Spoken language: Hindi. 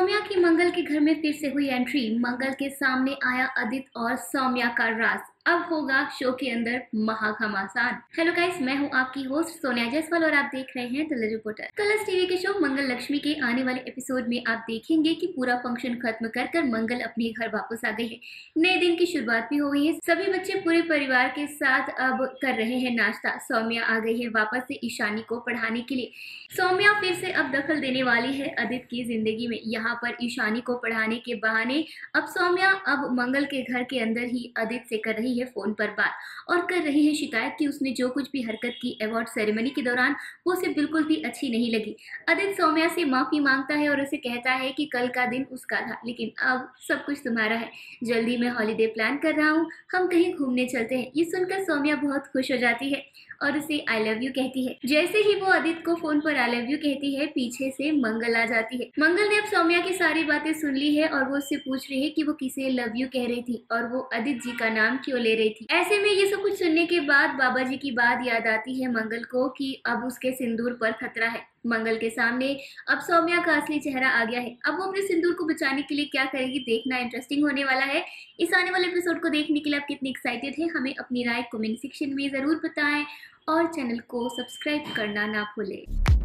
सौम्या की मंगल के घर में फिर से हुई एंट्री। मंगल के सामने आया अदित और सौम्या का राज। अब होगा शो के अंदर महाघमासान। हेलो गाइस, मैं हूं आपकी होस्ट सोनिया जायसवाल और आप देख रहे हैं कलर्स रिपोर्टर। कलर्स टीवी के शो मंगल लक्ष्मी के आने वाले एपिसोड में आप देखेंगे कि पूरा फंक्शन खत्म कर मंगल अपने घर वापस आ गई है। नए दिन की शुरुआत भी हो गई है। सभी बच्चे पूरे परिवार के साथ अब कर रहे हैं नाश्ता। सौम्या आ गई है वापस से ईशानी को पढ़ाने के लिए। सौम्या फिर से अब दखल देने वाली है अदित की जिंदगी में। यहाँ पर ईशानी को पढ़ाने के बहाने अब सौम्या अब मंगल के घर के अंदर ही अदित से कर रही है फोन पर बात और कर रही है शिकायत कि उसने जो कुछ भी हरकत की अवार्ड सेरेमनी के दौरान वो उसे बिल्कुल भी अच्छी नहीं लगी। अदित सौम्या से माफी मांगता है और उसे कहता है कि कल का दिन उसका था, लेकिन अब सब कुछ तुम्हारा है। जल्दी मैं हॉलीडे प्लान कर रहा हूँ, हम कहीं घूमने चलते हैं। ये सुनकर सौम्या बहुत खुश हो जाती है और उसे आई लव यू कहती है। जैसे ही वो अदित को फोन पर आई लव यू कहती है, पीछे से मंगल आ जाती है। मंगल ने अब सौम्या की सारी बातें सुन ली है और वो उससे पूछ रही है कि वो किसे लव यू कह रही थी और वो अदित जी का नाम क्यों ले रही थी। ऐसे में ये सब कुछ सुनने के बाद बाबा जी की बात याद आती है मंगल को कि अब उसके सिंदूर पर खतरा है। मंगल के सामने अब सौम्या का असली चेहरा आ गया है। अब वो अपने सिंदूर को बचाने के लिए क्या करेगी, देखना इंटरेस्टिंग होने वाला है। इस आने वाले एपिसोड को देखने के लिए आप कितने एक्साइटेड हैं, हमें अपनी राय कमेंट सेक्शन में जरूर बताएं और चैनल को सब्सक्राइब करना ना भूलें।